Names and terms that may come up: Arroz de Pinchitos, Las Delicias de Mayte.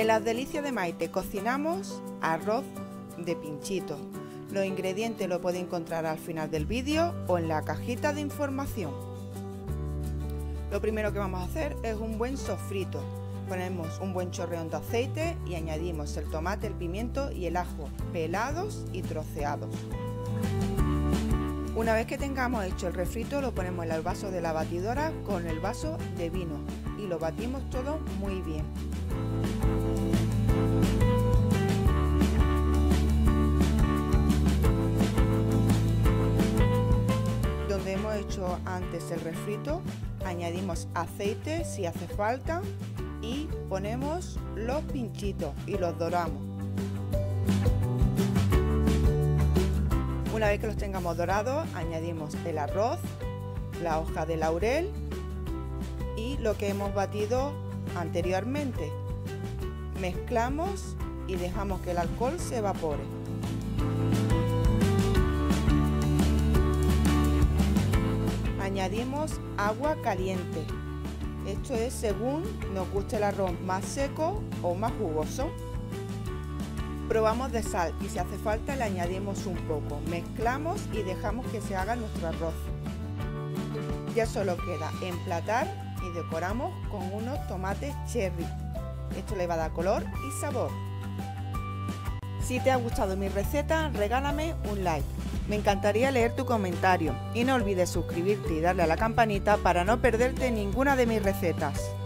En Las Delicias de Mayte cocinamos arroz de pinchitos. Los ingredientes los podéis encontrar al final del vídeo o en la cajita de información. Lo primero que vamos a hacer es un buen sofrito. Ponemos un buen chorreón de aceite y añadimos el tomate, el pimiento y el ajo pelados y troceados. Una vez que tengamos hecho el refrito, lo ponemos en el vaso de la batidora con el vaso de vino y lo batimos todo muy bien. Donde hemos hecho antes el refrito, añadimos aceite si hace falta y ponemos los pinchitos y los doramos. Una vez que los tengamos dorados, añadimos el arroz, la hoja de laurel y lo que hemos batido anteriormente. Mezclamos y dejamos que el alcohol se evapore. Añadimos agua caliente. Esto es según nos guste el arroz, más seco o más jugoso. Probamos de sal y si hace falta le añadimos un poco. Mezclamos y dejamos que se haga nuestro arroz. Ya solo queda emplatar y decoramos con unos tomates cherry. Esto le va a dar color y sabor. Si te ha gustado mi receta, regálame un like. Me encantaría leer tu comentario y no olvides suscribirte y darle a la campanita para no perderte ninguna de mis recetas.